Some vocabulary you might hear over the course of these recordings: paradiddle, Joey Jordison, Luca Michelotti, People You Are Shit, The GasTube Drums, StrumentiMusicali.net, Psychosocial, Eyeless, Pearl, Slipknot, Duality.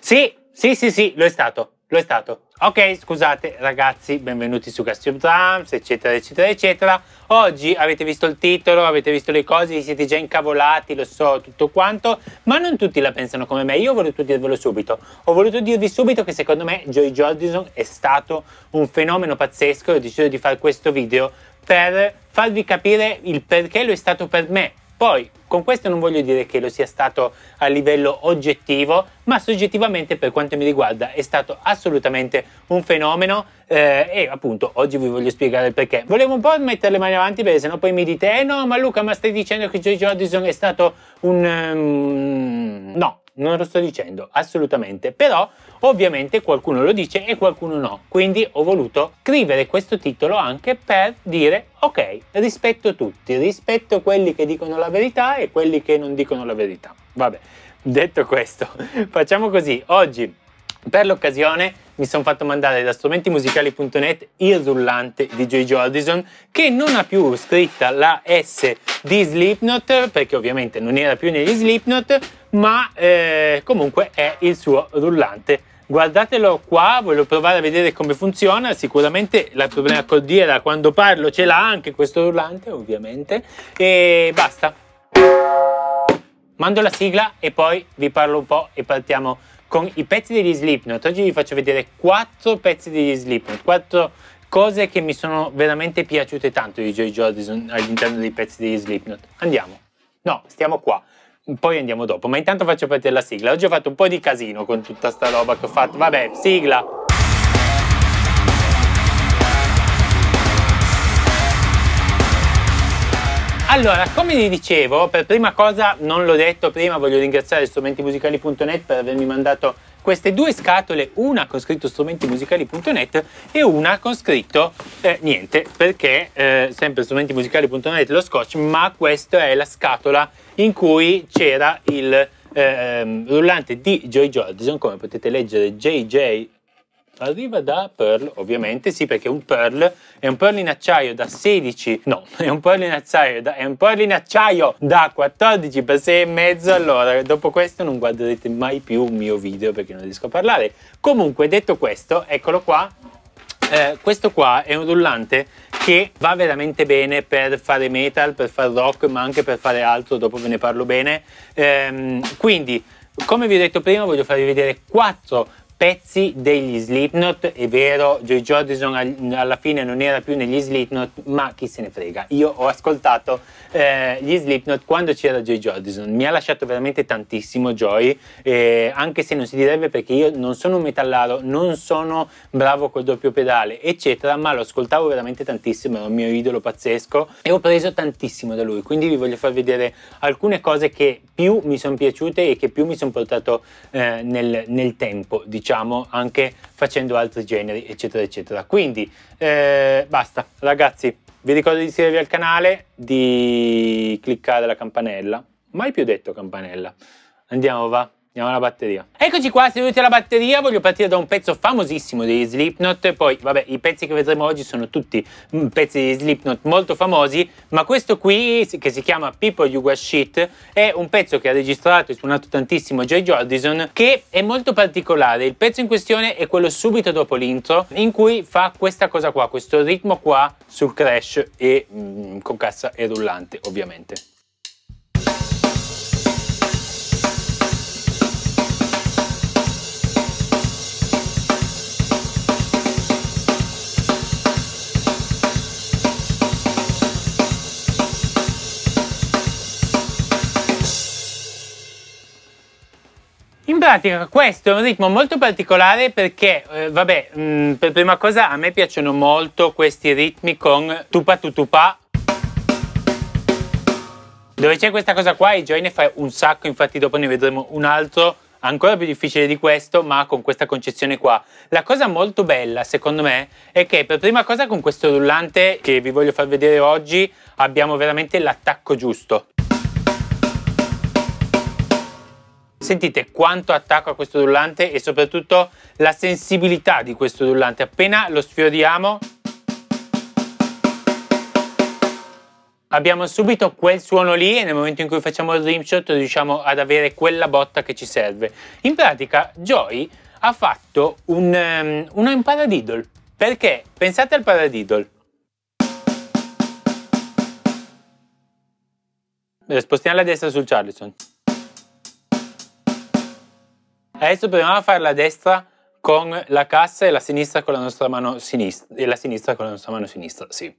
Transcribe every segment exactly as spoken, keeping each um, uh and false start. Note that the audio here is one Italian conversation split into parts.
Sì, sì, sì, sì, lo è stato, lo è stato. Ok, scusate ragazzi, benvenuti su GasTube Drums, eccetera, eccetera, eccetera. Oggi avete visto il titolo, avete visto le cose, vi siete già incavolati, lo so, tutto quanto, ma non tutti la pensano come me. Io ho voluto dirvelo subito. Ho voluto dirvi subito che secondo me Joey Jordison è stato un fenomeno pazzesco e ho deciso di fare questo video per farvi capire il perché lo è stato per me. Poi, con questo non voglio dire che lo sia stato a livello oggettivo, ma soggettivamente per quanto mi riguarda è stato assolutamente un fenomeno eh, e appunto oggi vi voglio spiegare il perché. Volevo un po' mettere le mani avanti perché sennò poi mi dite eh no ma Luca ma stai dicendo che Joey Jordison è stato un... Um, no. Non lo sto dicendo assolutamente, però ovviamente qualcuno lo dice e qualcuno no, quindi ho voluto scrivere questo titolo anche per dire ok, rispetto tutti, rispetto quelli che dicono la verità e quelli che non dicono la verità. Vabbè, detto questo, facciamo così. Oggi per l'occasione mi sono fatto mandare da strumenti musicali punto net il rullante di Joey Jordison, che non ha più scritta la S di Slipknot perché ovviamente non era più negli Slipknot, ma eh, comunque è il suo rullante. Guardatelo qua, voglio provare a vedere come funziona. Sicuramente la problema cordiera quando parlo ce l'ha anche questo rullante, ovviamente, e basta. Mando la sigla e poi vi parlo un po' e partiamo con i pezzi degli Slipknot. Oggi vi faccio vedere quattro pezzi degli Slipknot, quattro cose che mi sono veramente piaciute tanto di Joey Jordison all'interno dei pezzi degli Slipknot. Andiamo. No, stiamo qua. Poi andiamo dopo, ma intanto faccio partire la sigla. Oggi ho fatto un po' di casino con tutta sta roba che ho fatto. Vabbè, sigla! Allora, come vi dicevo, per prima cosa, non l'ho detto prima, voglio ringraziare strumenti musicali punto net per avermi mandato queste due scatole, una con scritto strumenti musicali punto net e una con scritto eh, niente, perché eh, sempre strumenti musicali punto net lo scotch, ma questa è la scatola in cui c'era il eh, rullante di Joey Jordison, come potete leggere J J arriva da Pearl, ovviamente, sì, perché un Pearl è un Pearl in acciaio da sedici, no, è un Pearl in acciaio da, è un Pearl in acciaio da quattordici per sei e mezzo. Allora, dopo questo non guarderete mai più un mio video perché non riesco a parlare. Comunque, detto questo, eccolo qua. Eh, questo qua è un rullante che va veramente bene per fare metal, per fare rock, ma anche per fare altro, dopo ve ne parlo bene. Ehm, quindi, come vi ho detto prima, voglio farvi vedere quattro pezzi degli Slipknot. È vero, Joey Jordison alla fine non era più negli Slipknot, ma chi se ne frega. Io ho ascoltato eh, gli Slipknot quando c'era Joey Jordison, mi ha lasciato veramente tantissimo Joey, eh, anche se non si direbbe perché io non sono un metallaro, non sono bravo col doppio pedale eccetera, ma lo ascoltavo veramente tantissimo, era un mio idolo pazzesco e ho preso tantissimo da lui. Quindi vi voglio far vedere alcune cose che più mi sono piaciute e che più mi sono portato eh, nel, nel tempo, diciamo, anche facendo altri generi eccetera eccetera. Quindi eh, basta ragazzi, vi ricordo di iscrivervi al canale, di cliccare la campanella, mai più detto campanella. Andiamo, va, andiamo alla batteria. Eccoci qua, seduti alla batteria. Voglio partire da un pezzo famosissimo degli Slipknot, poi vabbè, i pezzi che vedremo oggi sono tutti pezzi degli Slipknot molto famosi, ma questo qui, che si chiama People You Are Shit, è un pezzo che ha registrato e suonato tantissimo Joey Jordison, che è molto particolare. Il pezzo in questione è quello subito dopo l'intro, in cui fa questa cosa qua, questo ritmo qua sul crash e mm, con cassa e rullante ovviamente. In pratica questo è un ritmo molto particolare perché, eh, vabbè, mh, per prima cosa a me piacciono molto questi ritmi con tupa tutupà, dove c'è questa cosa qua, e Joey ne fa un sacco, infatti dopo ne vedremo un altro ancora più difficile di questo, ma con questa concezione qua. La cosa molto bella, secondo me, è che per prima cosa con questo rullante che vi voglio far vedere oggi abbiamo veramente l'attacco giusto. Sentite quanto attacco a questo rullante e soprattutto la sensibilità di questo rullante. Appena lo sfioriamo abbiamo subito quel suono lì e nel momento in cui facciamo il rim shot riusciamo ad avere quella botta che ci serve. In pratica Joey ha fatto un, um, un paradiddle, perché pensate al paradiddle. Spostiamo la destra sul Charleston. Adesso proviamo a fare la destra con la cassa e la sinistra con la nostra mano sinistra. E la sinistra con la nostra mano sinistra, sì.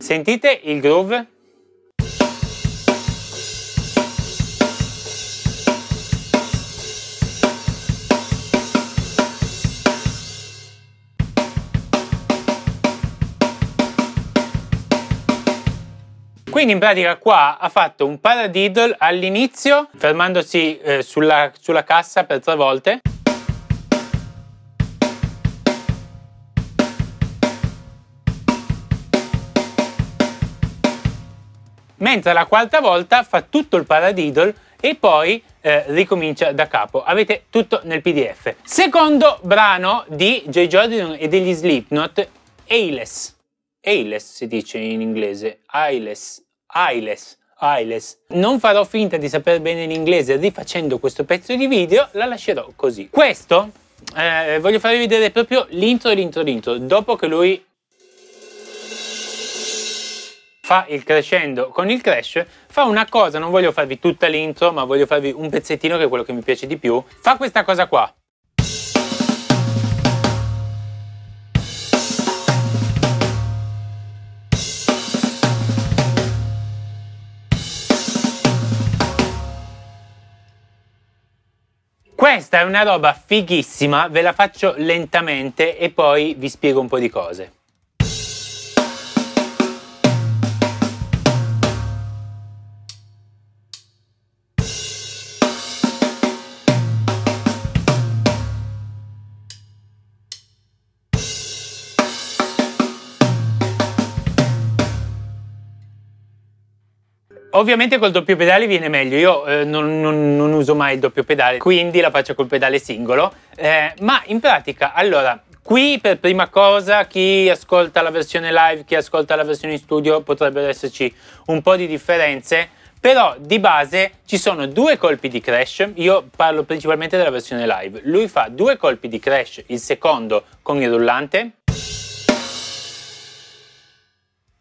Sentite il groove? Quindi in pratica qua ha fatto un paradiddle all'inizio, fermandosi eh, sulla, sulla cassa per tre volte. Mentre la quarta volta fa tutto il paradiddle e poi eh, ricomincia da capo. Avete tutto nel P D F. Secondo brano di Joey Jordison e degli Slipknot, Eyeless. Eyeless si dice in inglese, Eyeless. Eyeless, Eyeless. Non farò finta di saper bene l'inglese rifacendo questo pezzo di video, la lascerò così. Questo, eh, voglio farvi vedere proprio l'intro, l'intro, l'intro, dopo che lui fa il crescendo con il crash, fa una cosa, non voglio farvi tutta l'intro, ma voglio farvi un pezzettino che è quello che mi piace di più. Fa questa cosa qua. Questa è una roba fighissima, ve la faccio lentamente e poi vi spiego un po' di cose. Ovviamente col doppio pedale viene meglio, io eh, non, non, non uso mai il doppio pedale, quindi la faccio col pedale singolo, eh, ma in pratica, allora, qui per prima cosa chi ascolta la versione live, chi ascolta la versione in studio potrebbero esserci un po' di differenze, però di base ci sono due colpi di crash, io parlo principalmente della versione live, lui fa due colpi di crash, il secondo con il rullante,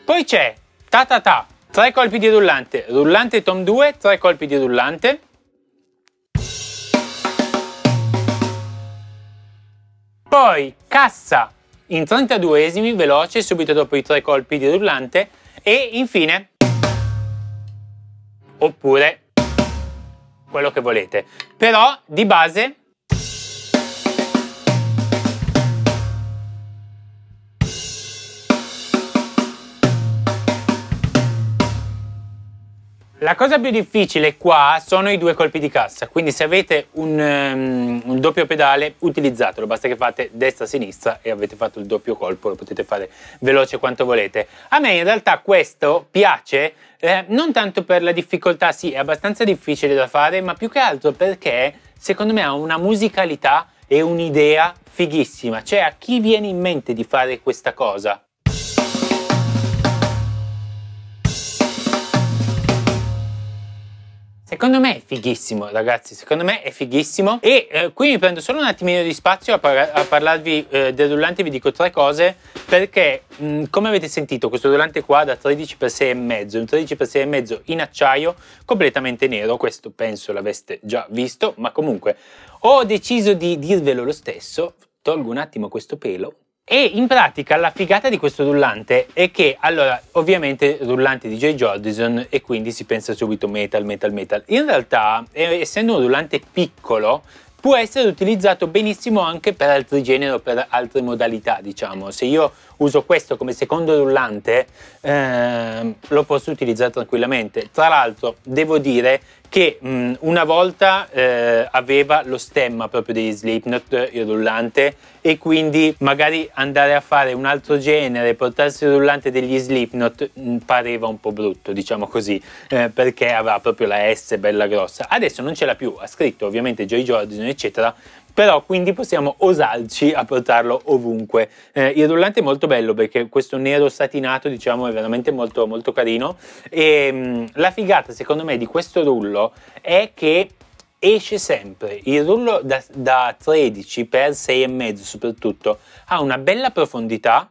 poi c'è ta ta ta, tre colpi di rullante, rullante tom due, tre colpi di rullante. Poi cassa in trentaduesimi, veloce, subito dopo i tre colpi di rullante. E infine, oppure quello che volete. Però di base la cosa più difficile qua sono i due colpi di cassa, quindi se avete un, um, un doppio pedale utilizzatelo, basta che fate destra-sinistra e avete fatto il doppio colpo, lo potete fare veloce quanto volete. A me in realtà questo piace, eh, non tanto per la difficoltà, sì è abbastanza difficile da fare, ma più che altro perché secondo me ha una musicalità e un'idea fighissima, cioè a chi viene in mente di fare questa cosa? Secondo me è fighissimo ragazzi, secondo me è fighissimo e eh, qui mi prendo solo un attimino di spazio a, par a parlarvi eh, del rullante, vi dico tre cose perché mh, come avete sentito questo rullante qua da tredici per sei e mezzo, un tredici per sei e mezzo in acciaio completamente nero, questo penso l'aveste già visto, ma comunque ho deciso di dirvelo lo stesso, tolgo un attimo questo pelo. E in pratica la figata di questo rullante è che, allora, ovviamente rullante di Joey Jordison e quindi si pensa subito metal, metal, metal. In realtà, essendo un rullante piccolo, può essere utilizzato benissimo anche per altri generi o per altre modalità, diciamo. Se io uso questo come secondo rullante, ehm, lo posso utilizzare tranquillamente. Tra l'altro, devo dire che mh, una volta eh, aveva lo stemma proprio degli Slipknot il rullante e quindi magari andare a fare un altro genere, portarsi il rullante degli Slipknot mh, pareva un po' brutto, diciamo così, eh, perché aveva proprio la S bella grossa. Adesso non ce l'ha più, ha scritto ovviamente Joey Jordison eccetera, però quindi possiamo osarci a portarlo ovunque. Eh, il rullante è molto bello perché questo nero satinato, diciamo, è veramente molto molto carino, e mh, la figata secondo me di questo rullo è che esce sempre. Il rullo da, da tredici per sei e mezzo soprattutto ha una bella profondità,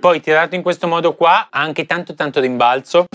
poi tirato in questo modo qua ha anche tanto tanto rimbalzo.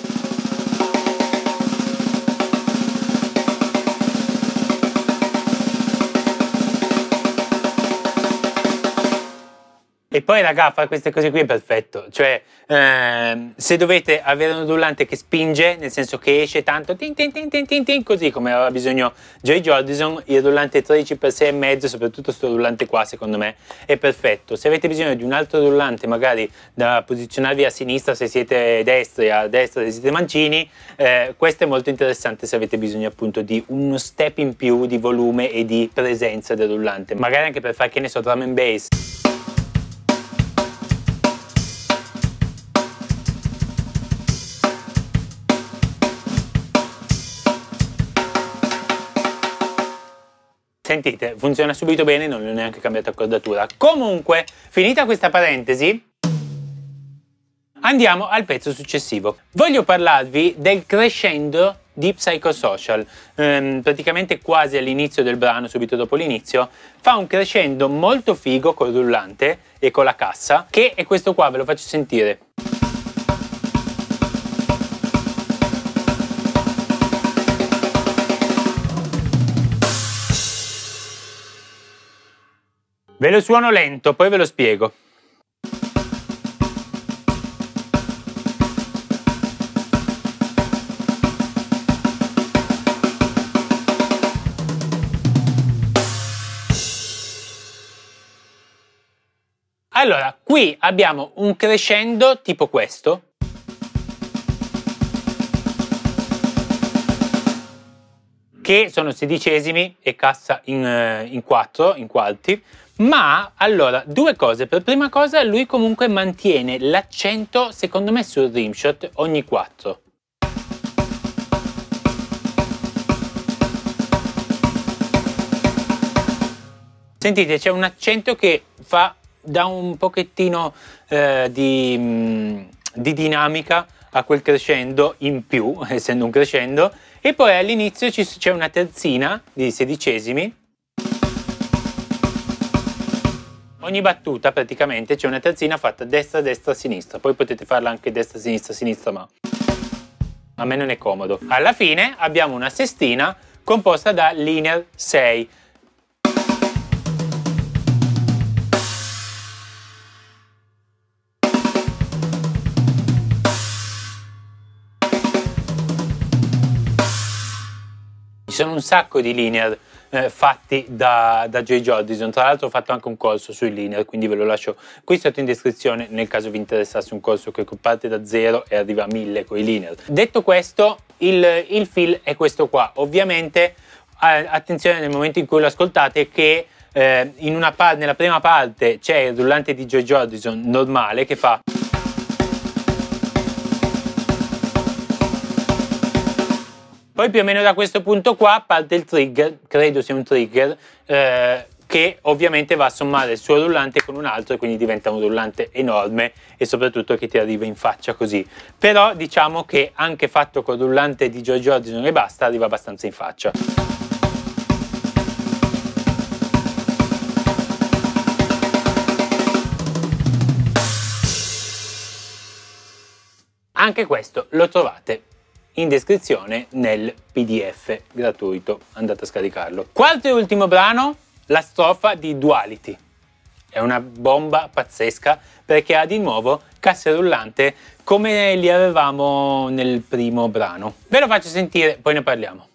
E poi raga, fare queste cose qui è perfetto, cioè ehm, se dovete avere un rullante che spinge, nel senso che esce tanto tin tin tin tin tin tin, così come aveva bisogno Joey Jordison, il rullante tredici per sei e mezzo, soprattutto sto rullante qua secondo me è perfetto. Se avete bisogno di un altro rullante magari da posizionarvi a sinistra se siete destri, a destra se siete mancini, eh, questo è molto interessante se avete bisogno appunto di uno step in più di volume e di presenza del rullante, magari anche per fare, che ne so, drum and bass. Sentite, funziona subito bene, non ho neanche cambiato accordatura. Comunque, finita questa parentesi, andiamo al pezzo successivo. Voglio parlarvi del crescendo di Psychosocial. Ehm, praticamente quasi all'inizio del brano, subito dopo l'inizio, fa un crescendo molto figo col rullante e con la cassa, che è questo qua, ve lo faccio sentire. Ve lo suono lento, poi ve lo spiego. Allora, qui abbiamo un crescendo tipo questo. Che sono sedicesimi e cassa in, in quattro, in quarti. Ma allora, due cose. Per prima cosa, lui comunque mantiene l'accento, secondo me, sul rimshot ogni quattro. Sentite, c'è un accento che fa da un pochettino eh, di, di dinamica a quel crescendo in più, essendo un crescendo. E poi all'inizio c'è una terzina di sedicesimi. Ogni battuta praticamente c'è una terzina fatta destra, destra, sinistra. Poi potete farla anche destra, sinistra, sinistra, ma a me non è comodo. Alla fine abbiamo una sestina composta da linear sei. Sono un sacco di linear eh, fatti da, da Joey Jordison, tra l'altro ho fatto anche un corso sui linear, quindi ve lo lascio qui sotto in descrizione nel caso vi interessasse un corso che parte da zero e arriva a mille con i linear. Detto questo, il, il feel è questo qua. Ovviamente attenzione nel momento in cui lo ascoltate che eh, in una par- nella prima parte c'è il rullante di Joey Jordison normale che fa, poi più o meno da questo punto qua parte il trigger, credo sia un trigger, eh, che ovviamente va a sommare il suo rullante con un altro e quindi diventa un rullante enorme e soprattutto che ti arriva in faccia così. Però diciamo che anche fatto col rullante di Joey Jordison e basta, arriva abbastanza in faccia. Anche questo lo trovate in descrizione nel P D F gratuito, andate a scaricarlo. Quarto e ultimo brano, la strofa di Duality. È una bomba pazzesca perché ha di nuovo cassa rullante come li avevamo nel primo brano. Ve lo faccio sentire, poi ne parliamo.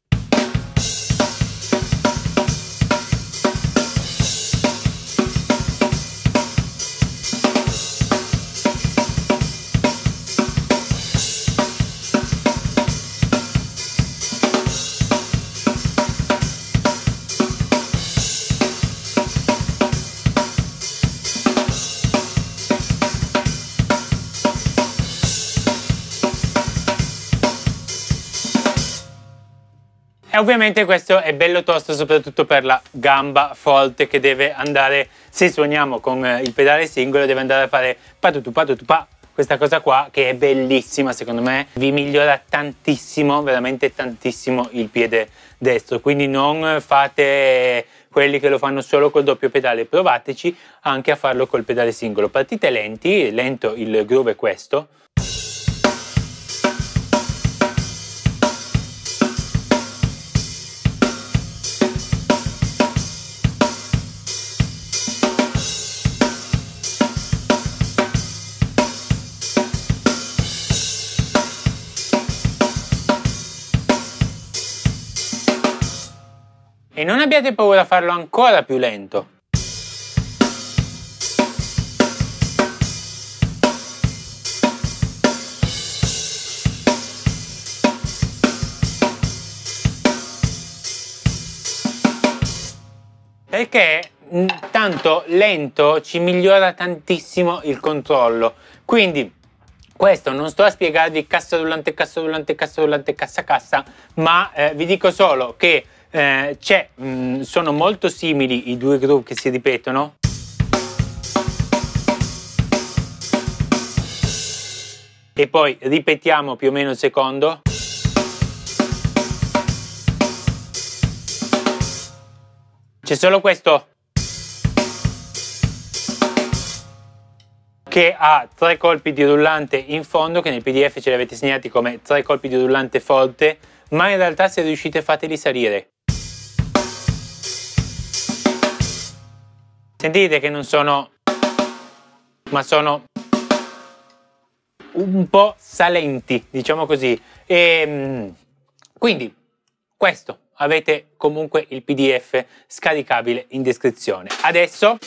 E ovviamente questo è bello tosto soprattutto per la gamba forte che deve andare, se suoniamo con il pedale singolo, deve andare a fare patutu patutu pa. Questa cosa qua che è bellissima, secondo me vi migliora tantissimo, veramente tantissimo il piede destro, quindi non fate quelli che lo fanno solo col doppio pedale, provateci anche a farlo col pedale singolo. Partite lenti, lento il groove è questo. E non abbiate paura a farlo ancora più lento. Perché tanto lento ci migliora tantissimo il controllo. Quindi questo non sto a spiegarvi cassa rullante, cassa rullante, cassa rullante, cassa cassa, ma eh, vi dico solo che Eh, c'è, mh, sono molto simili i due groove che si ripetono, e poi ripetiamo più o meno il secondo, c'è solo questo che ha tre colpi di rullante in fondo, che nel P D F ce li avete segnati come tre colpi di rullante forte, ma in realtà se riuscite fateli salire. Sentite che non sono, ma sono un po' salenti, diciamo così. E quindi questo, avete comunque il P D F scaricabile in descrizione. Adesso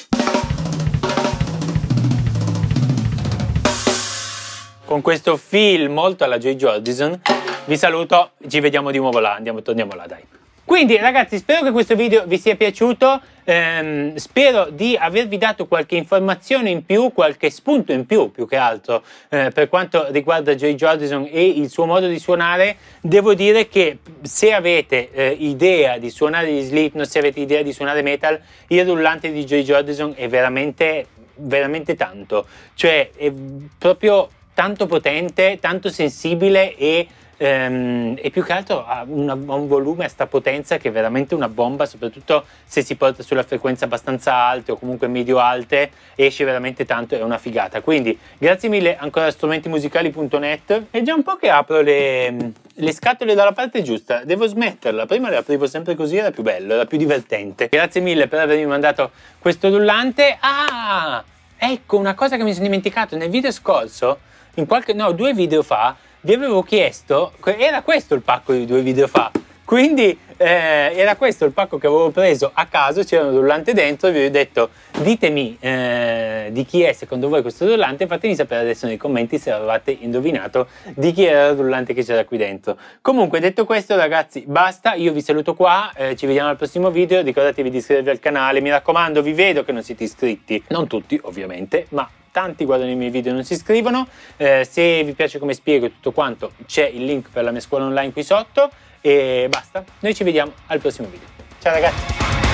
con questo feel molto alla Joey Jordison vi saluto, ci vediamo di nuovo là, andiamo, torniamo là, dai. Quindi ragazzi, spero che questo video vi sia piaciuto, ehm, spero di avervi dato qualche informazione in più, qualche spunto in più più che altro eh, per quanto riguarda Joey Jordison e il suo modo di suonare. Devo dire che se avete eh, idea di suonare gli Slipknot, se avete idea di suonare metal, il rullante di Joey Jordison è veramente, veramente tanto, cioè è proprio tanto potente, tanto sensibile e... e più che altro ha un, un volume a sta potenza che è veramente una bomba, soprattutto se si porta sulla frequenza abbastanza alte o comunque medio alte, esce veramente tanto, è una figata. Quindi grazie mille ancora a strumenti musicali punto net. È già un po' che apro le, le scatole dalla parte giusta, devo smetterla, prima le aprivo sempre così, era più bello, era più divertente. Grazie mille per avermi mandato questo rullante. Ah, ecco una cosa che mi sono dimenticato nel video scorso, in qualche, no, due video fa vi avevo chiesto, era questo il pacco di due video fa, quindi eh, era questo il pacco che avevo preso a caso, c'era un rullante dentro e vi ho detto ditemi eh, di chi è secondo voi questo rullante, fatemi sapere adesso nei commenti se avevate indovinato di chi era il rullante che c'era qui dentro. Comunque detto questo ragazzi basta, io vi saluto qua, eh, ci vediamo al prossimo video, ricordatevi di iscrivervi al canale, mi raccomando, vi vedo che non siete iscritti, non tutti ovviamente, ma tanti guardano i miei video e non si iscrivono. Eh, se vi piace come spiego tutto quanto c'è il link per la mia scuola online qui sotto e basta, noi ci vediamo al prossimo video, ciao ragazzi.